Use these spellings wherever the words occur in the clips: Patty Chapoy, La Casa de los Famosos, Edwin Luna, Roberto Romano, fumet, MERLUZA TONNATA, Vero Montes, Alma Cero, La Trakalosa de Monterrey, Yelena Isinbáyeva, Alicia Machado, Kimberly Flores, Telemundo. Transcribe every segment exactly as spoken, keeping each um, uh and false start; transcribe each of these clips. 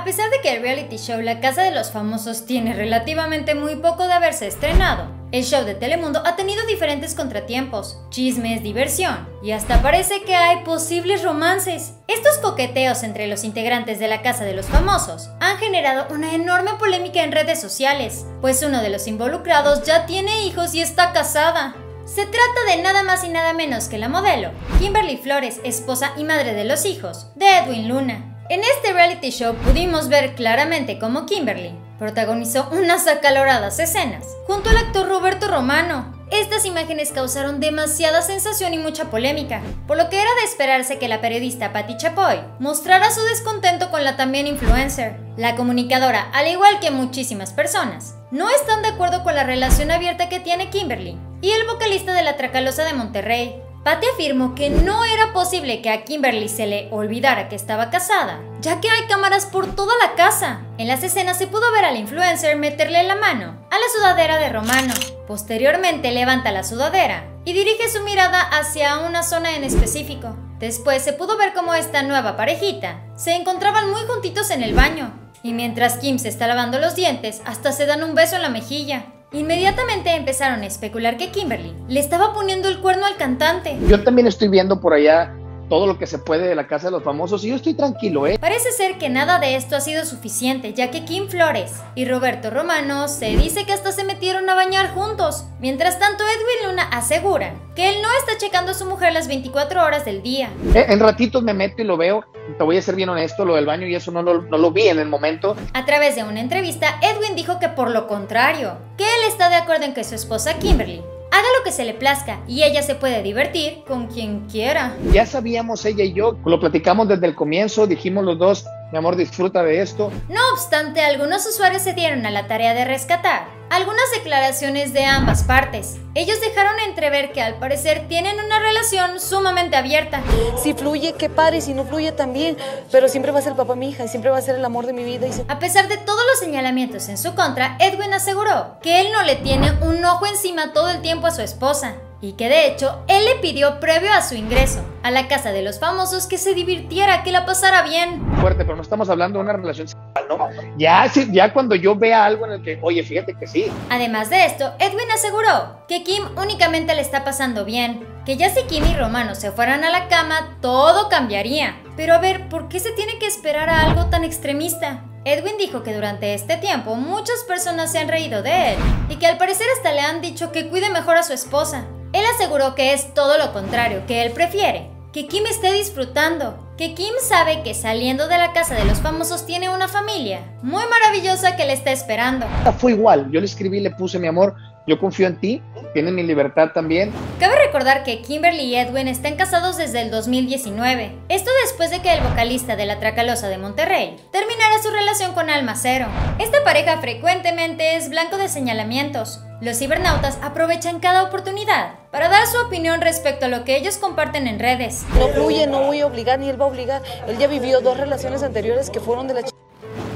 A pesar de que el reality show La Casa de los Famosos tiene relativamente muy poco de haberse estrenado, el show de Telemundo ha tenido diferentes contratiempos, chismes, diversión y hasta parece que hay posibles romances. Estos coqueteos entre los integrantes de La Casa de los Famosos han generado una enorme polémica en redes sociales, pues uno de los involucrados ya tiene hijos y está casada. Se trata de nada más y nada menos que la modelo Kimberly Flores, esposa y madre de los hijos de Edwin Luna. En este reality show pudimos ver claramente cómo Kimberly protagonizó unas acaloradas escenas junto al actor Roberto Romano. Estas imágenes causaron demasiada sensación y mucha polémica, por lo que era de esperarse que la periodista Patty Chapoy mostrara su descontento con la también influencer. La comunicadora, al igual que muchísimas personas, no están de acuerdo con la relación abierta que tiene Kimberly y el vocalista de La Trakalosa de Monterrey. Patty afirmó que no era posible que a Kimberly se le olvidara que estaba casada, ya que hay cámaras por toda la casa. En las escenas se pudo ver al influencer meterle la mano a la sudadera de Romano. Posteriormente levanta la sudadera y dirige su mirada hacia una zona en específico. Después se pudo ver cómo esta nueva parejita se encontraban muy juntitos en el baño, y mientras Kim se está lavando los dientes, hasta se dan un beso en la mejilla. Inmediatamente empezaron a especular que Kimberly le estaba poniendo el cuerno al cantante. Yo también estoy viendo por allá todo lo que se puede de La Casa de los Famosos y yo estoy tranquilo, ¿eh? Parece ser que nada de esto ha sido suficiente, ya que Kim Flores y Roberto Romano se dice que hasta se metieron a bañar juntos. Mientras tanto, Edwin Luna asegura que él no está checando a su mujer las veinticuatro horas del día. Eh, en ratitos me meto y lo veo. Te voy a ser bien honesto, lo del baño y eso no, no, no lo vi en el momento. A través de una entrevista, Edwin dijo que por lo contrario, que él está de acuerdo en que su esposa Kimberly haga lo que se le plazca y ella se puede divertir con quien quiera. Ya sabíamos ella y yo, lo platicamos desde el comienzo, dijimos los dos, mi amor, disfruta de esto. No obstante, algunos usuarios se dieron a la tarea de rescatar algunas declaraciones de ambas partes. Ellos dejaron entrever que al parecer tienen una relación sumamente abierta. Si fluye, qué padre, si no fluye también, pero siempre va a ser papá mi hija y siempre va a ser el amor de mi vida. Y se... A pesar de todos los señalamientos en su contra, Edwin aseguró que él no le tiene un ojo encima todo el tiempo a su esposa, y que de hecho él le pidió previo a su ingreso a La Casa de los Famosos que se divirtiera, que la pasara bien. Fuerte, pero no estamos hablando de una relación sexual, ¿no? Ya, ya cuando yo vea algo en el que, oye, fíjate que sí. Además de esto, Edwin aseguró que Kim únicamente le está pasando bien, que ya si Kim y Romano se fueran a la cama, todo cambiaría. Pero a ver, ¿por qué se tiene que esperar a algo tan extremista? Edwin dijo que durante este tiempo muchas personas se han reído de él y que al parecer hasta le han dicho que cuide mejor a su esposa. Él aseguró que es todo lo contrario, que él prefiere que Kim esté disfrutando, que Kim sabe que saliendo de La Casa de los Famosos tiene una familia muy maravillosa que le está esperando. Fue igual, yo le escribí, le puse, mi amor, yo confío en ti, tienes mi libertad también. Cabe recordar que Kimberly y Edwin están casados desde el dos mil diecinueve, esto después de que el vocalista de La Trakalosa de Monterrey terminara su relación con Alma Cero. Esta pareja frecuentemente es blanco de señalamientos. Los cibernautas aprovechan cada oportunidad para dar su opinión respecto a lo que ellos comparten en redes. No fluye, no voy a obligar, ni él va a obligar. Él ya vivió dos relaciones anteriores que fueron de la ch...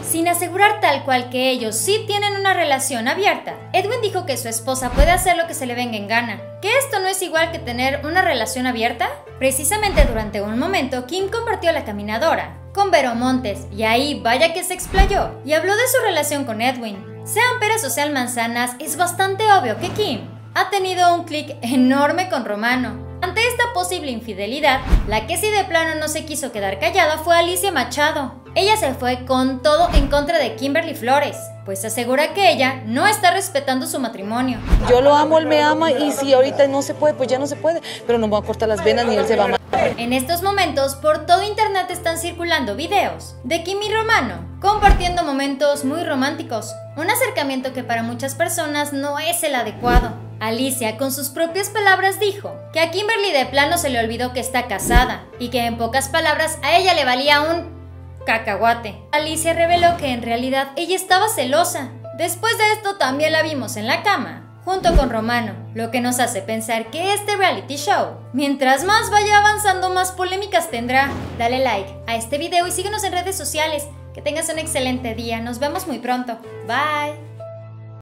Sin asegurar tal cual que ellos sí tienen una relación abierta, Edwin dijo que su esposa puede hacer lo que se le venga en gana. ¿Que esto no es igual que tener una relación abierta? Precisamente durante un momento, Kim compartió la caminadora con Vero Montes, y ahí vaya que se explayó y habló de su relación con Edwin. Sean peras o sean manzanas, es bastante obvio que Kim ha tenido un clic enorme con Romano. Ante esta posible infidelidad, la que sí de plano no se quiso quedar callada fue Alicia Machado. Ella se fue con todo en contra de Kimberly Flores, pues asegura que ella no está respetando su matrimonio. Yo lo amo, él me ama, y si ahorita no se puede, pues ya no se puede, pero no me va a cortar las venas ni él se va a matar. En estos momentos, por todo internet están circulando videos de Kim y Romano compartiendo momentos muy románticos, un acercamiento que para muchas personas no es el adecuado. Alicia, con sus propias palabras, dijo que a Kimberly de plano se le olvidó que está casada y que en pocas palabras a ella le valía un cacahuate. Alicia reveló que en realidad ella estaba celosa. Después de esto también la vimos en la cama, junto con Romano, lo que nos hace pensar que este reality show, mientras más vaya avanzando, más polémicas tendrá. Dale like a este video y síguenos en redes sociales. Que tengas un excelente día, nos vemos muy pronto. Bye.